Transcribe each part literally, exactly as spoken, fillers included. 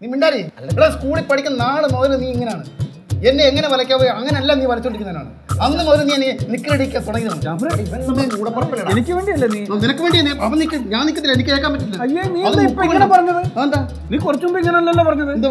You can't get a school. You can't get a school. You can't get I am not going to get me. I am not going to get me. I am not going to get me. I am not going to get me. I am not going to get me. I am not going to get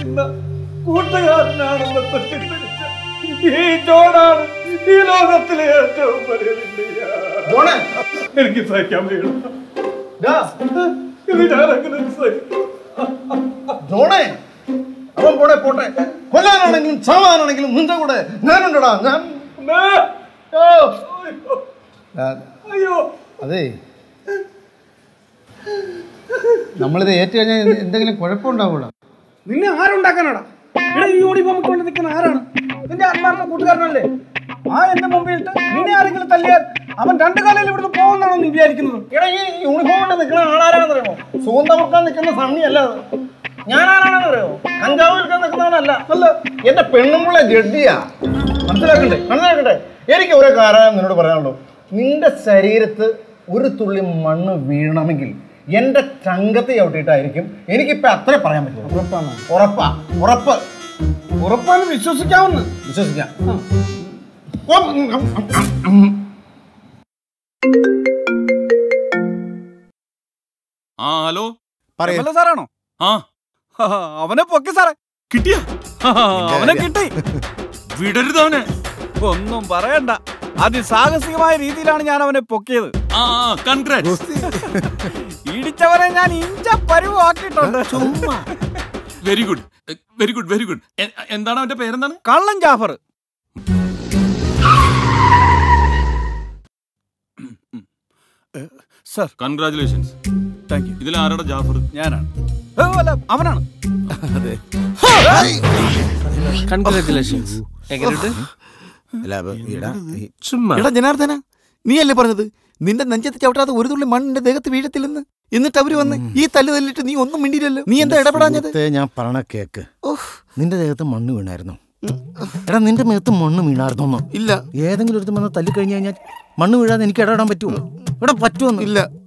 is, put the yard down on the particular. He don't know. He knows the layer. Don't it gives like a meal. Does it have a good sleep? Don't it? I don't want to put it. Well, I don't need someone on a good Munta. None of them. No, no, no. Are they? Number the eighty and then a quarter pound over. You know, I don't like another. You don't want to take an iron. Then I am good. I am the mobile. I'm a Tantagal with the pound on the vehicle. You will go to the ground. So one of them can family allow. Yana, and I will come to Kanala. Yet a pendulum like Jerdia. Another Eric Urakara and Rodorano. In the Sarit Urtuliman Viernamigil. Yen the Tangati out it, I reckon. Any patra parameter. Orapa, Orapa, Orapa, which is a town. Which is a hello? Parella Sarano. Ah, Avana Pocasara. Kitty, Avana Kitty. We did it on it. Oh, no, Baranda. At the Sagas, you might eat it on Yana Pocket. Ah, congrats. Very good, very good, very good. And then I'm the parent. John Jaffer. Sir, congratulations. Thank you. This is John Jaffer. Janardhanan. Congratulations. Congratulations. നിന്റെ നെഞ്ചത്ത് ചവിട്ടാതെ ഒരു തുള്ളി മണ്ണ് നിന്റെ ദേഹത്ത് വീഴത്തില്ലെന്ന് എന്നിട്ട് അവര് വന്ന് ഈ തല്ല് തല്ലിട്ട് നീ ഒന്നും മിണ്ടിയില്ലല്ലോ നീ എന്താ ഇടപെടാഞ്ഞത് ഞാൻ പറണ കേക്ക് ഓഹ് നിന്റെ ദേഹത്ത് മണ്ണ് വീണായിരുന്നു എടാ നിന്റെ മേത്ത് മണ്ണ് വീണായിരുന്നോ ഇല്ല ഏതെങ്കിലും ഒരുത്തൻ വന്ന് തല്ലി കഴിഞ്ഞാൽ മണ്ണ് വീഴാതെ എനിക്ക് ഇടപെടാൻ പറ്റുമോ ഇവിടെ പറ്റുമോ ഇല്ല